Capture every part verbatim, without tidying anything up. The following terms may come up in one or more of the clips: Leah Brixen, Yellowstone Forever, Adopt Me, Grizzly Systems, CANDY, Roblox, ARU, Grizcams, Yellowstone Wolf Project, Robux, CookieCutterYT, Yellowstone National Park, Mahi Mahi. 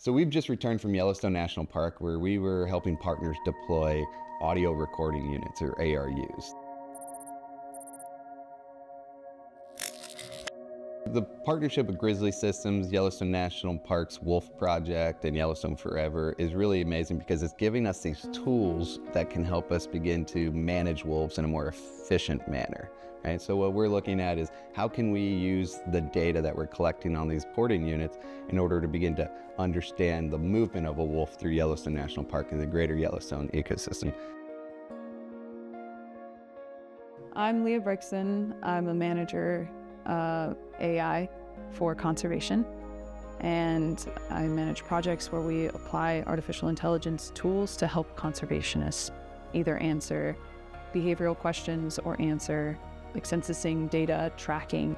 So we've just returned from Yellowstone National Park, where we were helping partners deploy audio recording units, or A R Us. The partnership of Grizzly Systems, Yellowstone National Park's Wolf Project, and Yellowstone Forever is really amazing because it's giving us these tools that can help us begin to manage wolves in a more efficient manner. Right? So what we're looking at is how can we use the data that we're collecting on these porting units in order to begin to understand the movement of a wolf through Yellowstone National Park and the greater Yellowstone ecosystem. I'm Leah Brixen. I'm a manager Uh, A I for conservation, and I manage projects where we apply artificial intelligence tools to help conservationists either answer behavioral questions or answer like censusing, data, tracking.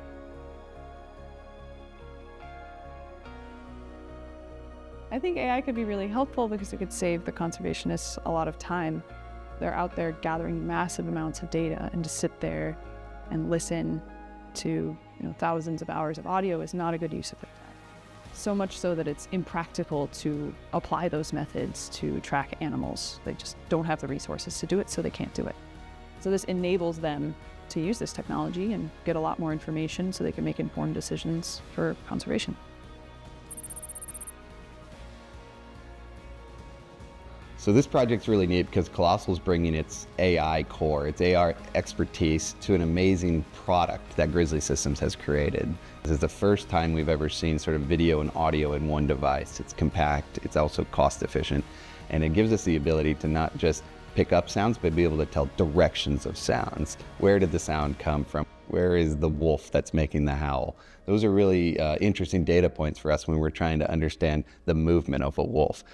I think A I could be really helpful because it could save the conservationists a lot of time. They're out there gathering massive amounts of data, and to sit there and listen to you know, thousands of hours of audio is not a good use of their time. So much so that it's impractical to apply those methods to track animals. They just don't have the resources to do it, so they can't do it. So this enables them to use this technology and get a lot more information so they can make informed decisions for conservation. So this project's really neat because Colossal's bringing its A I core, its A R expertise, to an amazing product that Grizzly Systems has created. This is the first time we've ever seen sort of video and audio in one device. It's compact, it's also cost efficient, and it gives us the ability to not just pick up sounds, but be able to tell directions of sounds. Where did the sound come from? Where is the wolf that's making the howl? Those are really uh, interesting data points for us when we're trying to understand the movement of a wolf.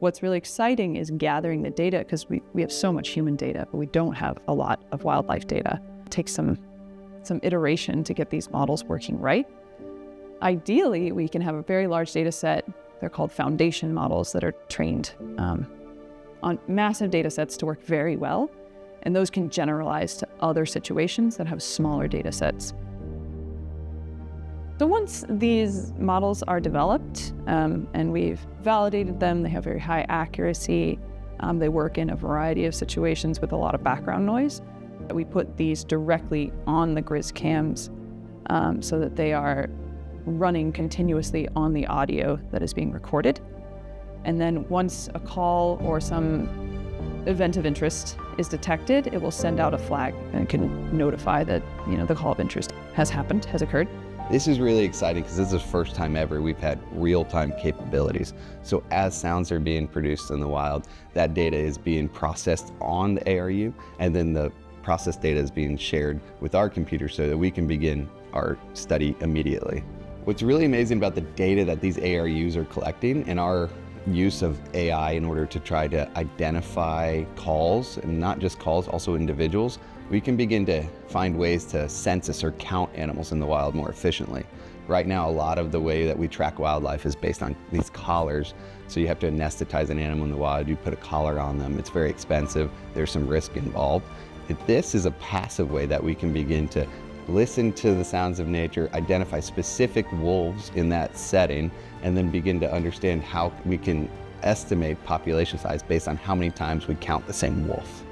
What's really exciting is gathering the data, because we, we have so much human data, but we don't have a lot of wildlife data. It takes some, some iteration to get these models working right. Ideally, we can have a very large data set. They're called foundation models that are trained um, on massive data sets to work very well. And those can generalize to other situations that have smaller data sets. So once these models are developed um, and we've validated them, they have very high accuracy, um, they work in a variety of situations with a lot of background noise. We put these directly on the Grizcams um, so that they are running continuously on the audio that is being recorded. And then once a call or some event of interest is detected, it will send out a flag and can notify that you know the call of interest has happened, has occurred. This is really exciting because this is the first time ever we've had real-time capabilities. So as sounds are being produced in the wild, that data is being processed on the A R U, and then the processed data is being shared with our computer so that we can begin our study immediately. What's really amazing about the data that these A R Us are collecting and our use of A I in order to try to identify calls, and not just calls, also individuals, we can begin to find ways to census or count animals in the wild more efficiently. Right now, a lot of the way that we track wildlife is based on these collars. So you have to anesthetize an animal in the wild, you put a collar on them, it's very expensive, there's some risk involved. This is a passive way that we can begin to listen to the sounds of nature, identify specific wolves in that setting, and then begin to understand how we can estimate population size based on how many times we count the same wolf.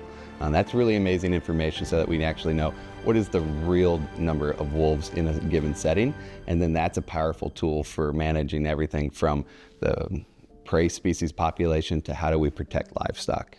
Uh, that's really amazing information so that we actually know what is the real number of wolves in a given setting. And then that's a powerful tool for managing everything from the prey species population to how do we protect livestock.